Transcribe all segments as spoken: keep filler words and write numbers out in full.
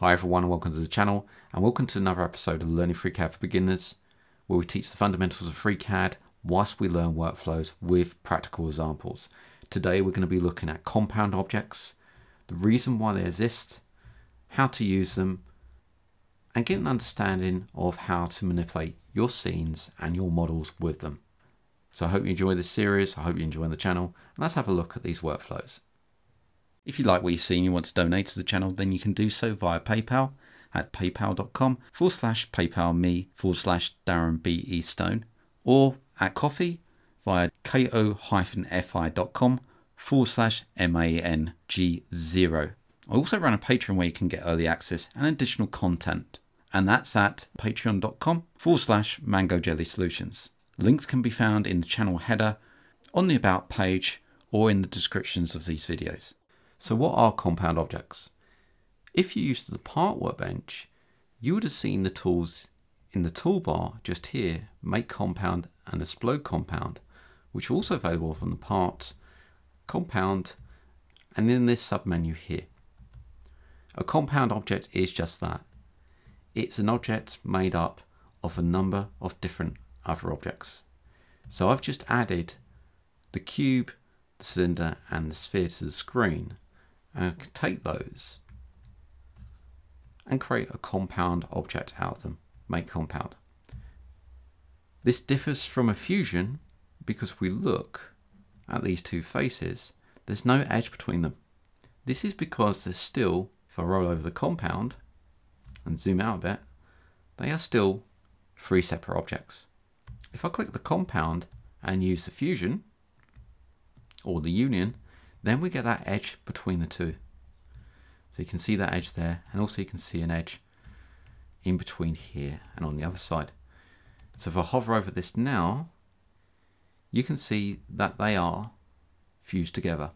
Hi everyone, welcome to the channel and welcome to another episode of Learning FreeCAD for Beginners, where we teach the fundamentals of FreeCAD whilst we learn workflows with practical examples. Today we're going to be looking at compound objects, the reason why they exist, how to use them, and get an understanding of how to manipulate your scenes and your models with them. So I hope you enjoy this series, I hope you enjoy the channel, and let's have a look at these workflows. If you like what you see and you want to donate to the channel, then you can do so via PayPal at paypal.com forward slash PayPal me forward slash Darren B E Stone, or at Ko-fi via ko-fi.com forward slash M A N G zero. I also run a Patreon where you can get early access and additional content, and that's at patreon.com forward slash mango jelly solutions. Links can be found in the channel header, on the about page, or in the descriptions of these videos. So what are compound objects? If you used the part workbench, you would have seen the tools in the toolbar just here, make compound and explode compound, which are also available from the part, compound, and in this submenu here. A compound object is just that. It's an object made up of a number of different other objects. So I've just added the cube, the cylinder, and the sphere to the screen. And I can take those and create a compound object out of them, make compound. This differs from a fusion because we look at these two faces, there's no edge between them. This is because there's still, if I roll over the compound and zoom out a bit, they are still three separate objects. If I click the compound and use the fusion or the union, then we get that edge between the two. So you can see that edge there, and also you can see an edge in between here and on the other side. So if I hover over this now, you can see that they are fused together.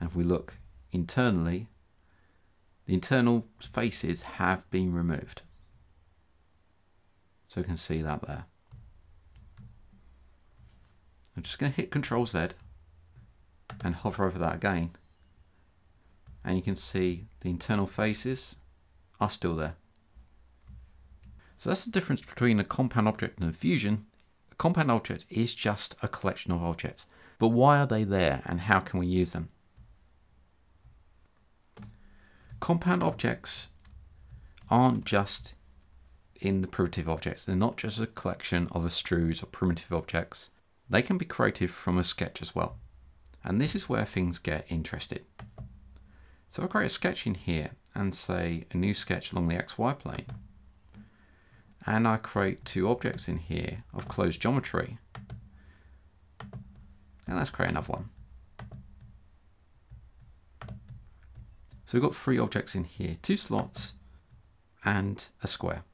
And if we look internally, the internal faces have been removed. So you can see that there. I'm just going to hit Control Z and hover over that again, and you can see the internal faces are still there. So that's the difference between a compound object and a fusion. A compound object is just a collection of objects, but why are they there and how can we use them? Compound objects aren't just in the primitive objects. They're not just a collection of extrudes or primitive objects. They can be created from a sketch as well. And this is where things get interesting. So I'll create a sketch in here and say a new sketch along the X Y plane. And I create two objects in here of closed geometry. And let's create another one. So we've got three objects in here, two slots and a square.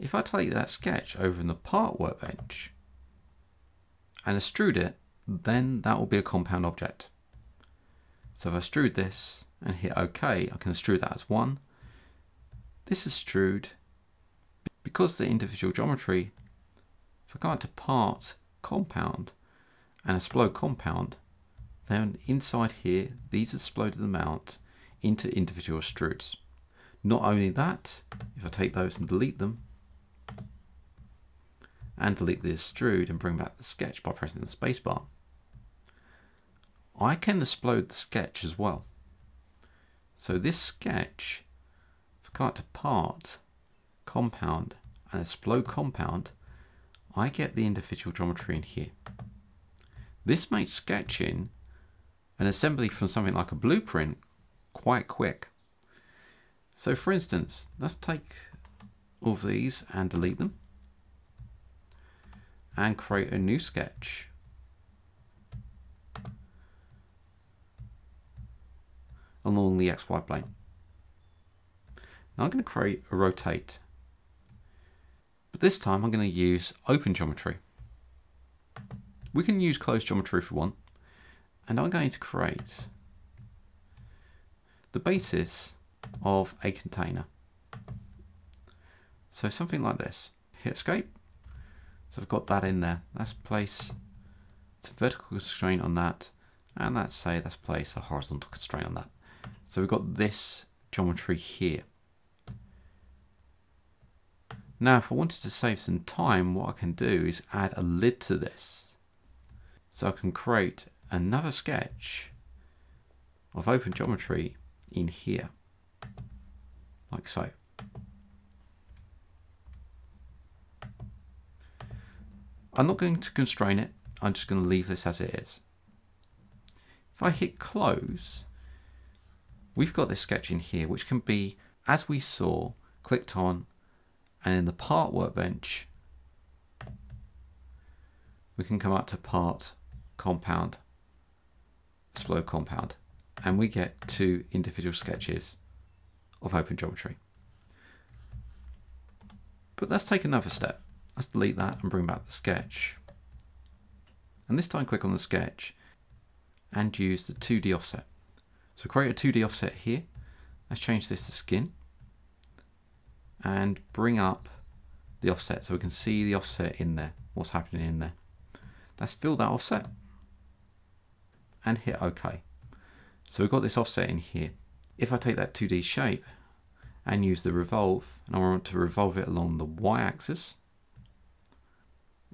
If I take that sketch over in the part workbench and extrude it, then that will be a compound object. So if I extrude this and hit OK, I can extrude that as one. This is extrude. Because they're individual geometry, if I go out to part, compound, and explode compound, then inside here, these exploded them out into individual extrudes. Not only that, if I take those and delete them, and delete the extrude and bring back the sketch by pressing the spacebar, I can explode the sketch as well. So this sketch, if I go out to part, compound, and explode compound, I get the individual geometry in here. This makes sketching an assembly from something like a blueprint quite quick. So for instance, let's take all of these and delete them and create a new sketch. Along the X Y plane. Now I'm going to create a rotate, but this time I'm going to use open geometry. We can use closed geometry if we want, and I'm going to create the basis of a container. So something like this. Hit escape. So I've got that in there. Let's place a vertical constraint on that, and let's say let's place a horizontal constraint on that. So we've got this geometry here. Now, if I wanted to save some time, what I can do is add a lid to this. So I can create another sketch of open geometry in here, like so. I'm not going to constrain it. I'm just going to leave this as it is. If I hit close, we've got this sketch in here, which can be, as we saw, clicked on, and in the part workbench, we can come up to part compound, explode compound, and we get two individual sketches of open geometry. But let's take another step. Let's delete that and bring back the sketch. And this time click on the sketch and use the two D offset. So create a two D offset here. Let's change this to skin and bring up the offset so we can see the offset in there, what's happening in there. Let's fill that offset and hit OK. So we've got this offset in here. If I take that two D shape and use the revolve, and I want to revolve it along the y-axis,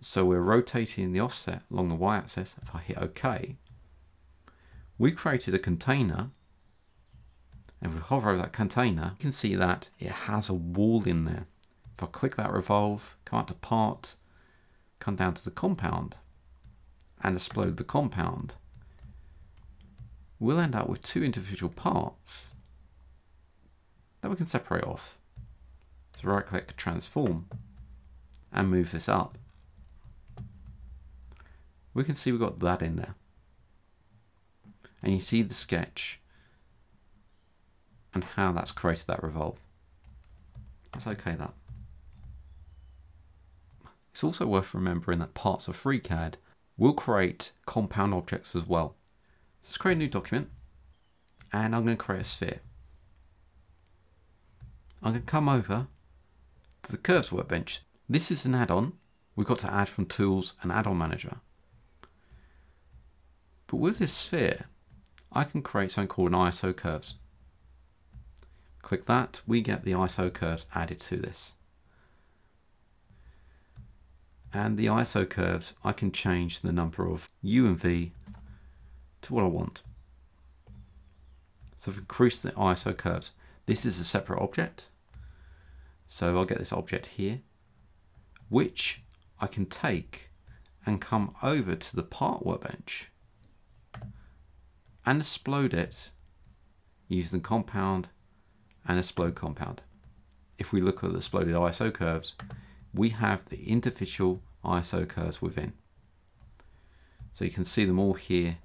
so we're rotating the offset along the y-axis. If I hit OK, we created a container, and if we hover over that container, you can see that it has a wall in there. If I click that revolve, come out to part, come down to the compound, and explode the compound, we'll end up with two individual parts that we can separate off. So right-click, transform, and move this up. We can see we've got that in there. And you see the sketch and how that's created that revolve. Let's OK that. It's also worth remembering that parts of FreeCAD will create compound objects as well. So let's create a new document, and I'm going to create a sphere. I'm going to come over to the Curves Workbench. This is an add-on we've got to add from Tools and Add-on Manager. But with this sphere, I can create something called an I S O curves. Click that, we get the I S O curves added to this. And the I S O curves, I can change the number of U and V to what I want. So I've increased the I S O curves. This is a separate object. So I'll get this object here, which I can take and come over to the part workbench and explode it using compound and explode compound. If we look at the exploded I S O curves, we have the individual I S O curves within. So you can see them all here,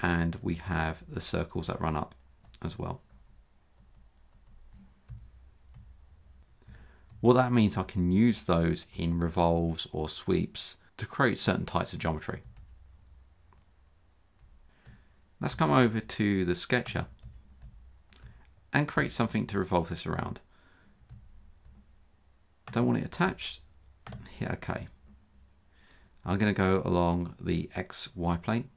and we have the circles that run up as well. Well, that means I can use those in revolves or sweeps to create certain types of geometry. Let's come over to the sketcher and create something to revolve this around. Don't want it attached, hit OK. I'm going to go along the X Y plane,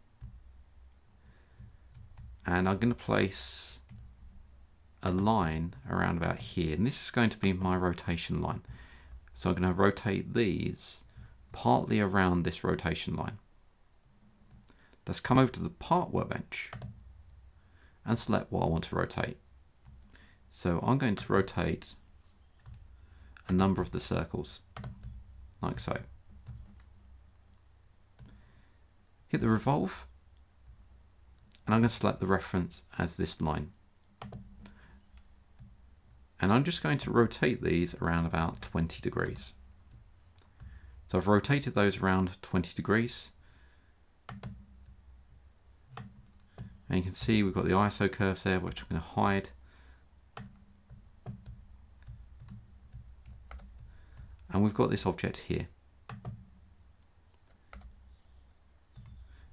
and I'm going to place a line around about here, and this is going to be my rotation line. So I'm going to rotate these partly around this rotation line. Let's come over to the part workbench and select what I want to rotate. So I'm going to rotate a number of the circles, like so. Hit the revolve, and I'm going to select the reference as this line. And I'm just going to rotate these around about twenty degrees. So I've rotated those around twenty degrees. And you can see we've got the I S O curves there, which I'm going to hide. And we've got this object here.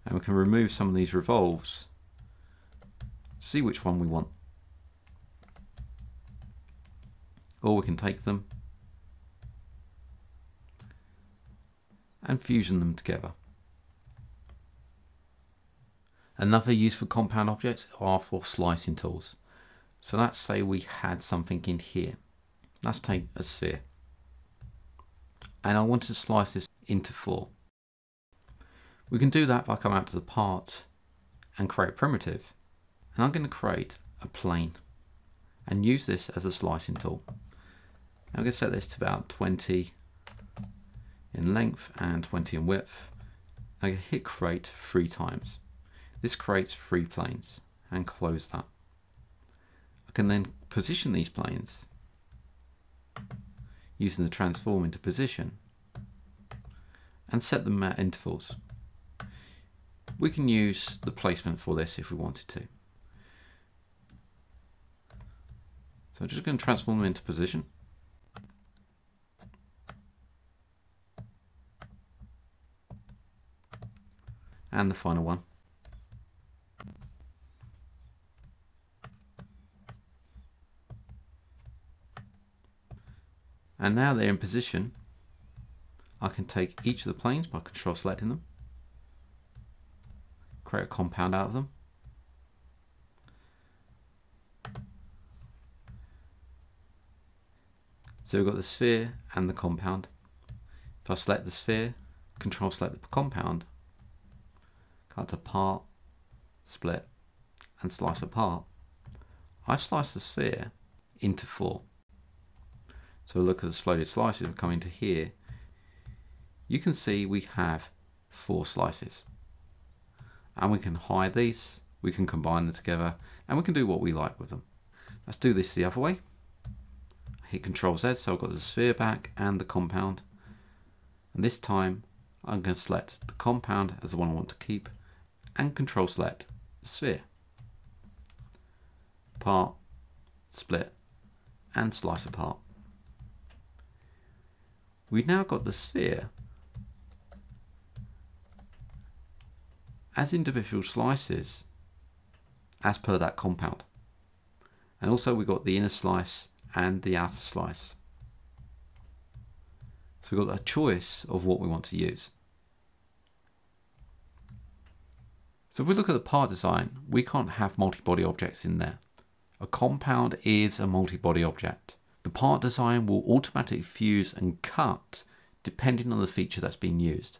And we can remove some of these revolves, see which one we want. Or we can take them and fusion them together. Another use for compound objects are for slicing tools. So let's say we had something in here. Let's take a sphere. and I want to slice this into four. We can do that by coming out to the part and create primitive, and I'm going to create a plane and use this as a slicing tool. I'm going to set this to about twenty in length and twenty in width. I'm going to hit create three times. This creates three planes and close that. I can then position these planes using the transform into position and set them at intervals. We can use the placement for this if we wanted to. So I'm just going to transform them into position. And the final one. And now they're in position. I can take each of the planes by control selecting them, create a compound out of them, so we've got the sphere and the compound. If I select the sphere, control select the compound, cut to part, split, and slice apart, I've sliced the sphere into four. So look at the slowed slices, we're coming to here. You can see we have four slices, and we can hide these, we can combine them together, and we can do what we like with them. Let's do this the other way. Hit Control Z, so I've got the sphere back and the compound, and this time I'm going to select the compound as the one I want to keep and control select the sphere, part, split, and slice apart. We've now got the sphere as individual slices as per that compound, and also we've got the inner slice and the outer slice. So we've got a choice of what we want to use. So if we look at the part design, we can't have multi-body objects in there. A compound is a multi-body object. The part design will automatically fuse and cut depending on the feature that's being used.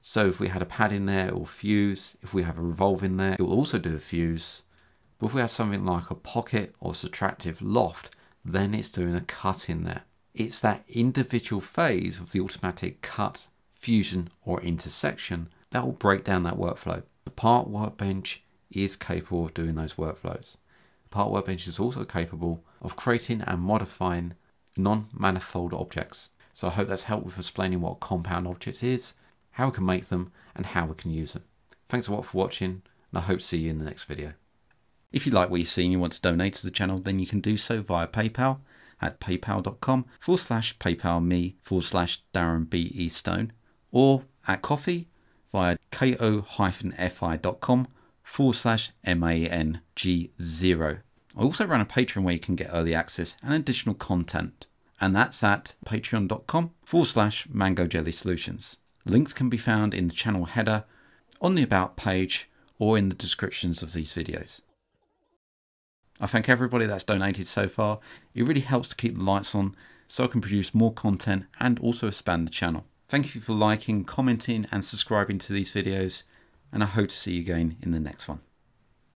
So if we had a pad in there, it will fuse. If we have a revolve in there, it will also do a fuse. But if we have something like a pocket or subtractive loft, then it's doing a cut in there. It's that individual phase of the automatic cut, fusion, or intersection that will break down that workflow. The part workbench is capable of doing those workflows. The part workbench is also capable of creating and modifying non-manifold objects. So I hope that's helpful for explaining what compound objects is, how we can make them, and how we can use them. Thanks a lot for watching, and I hope to see you in the next video. If you like what you see and you want to donate to the channel, then you can do so via PayPal at paypal.com forward slash PayPal me forward slash Darren B E Stone, or at Ko-fi via ko-fi.com forward slash M A N G zero. I also run a Patreon where you can get early access and additional content, and that's at patreon.com forward slash mango jelly solutions. Links can be found in the channel header, on the about page, or in the descriptions of these videos. I thank everybody that's donated so far. It really helps to keep the lights on so I can produce more content and also expand the channel. Thank you for liking, commenting and subscribing to these videos, and I hope to see you again in the next one.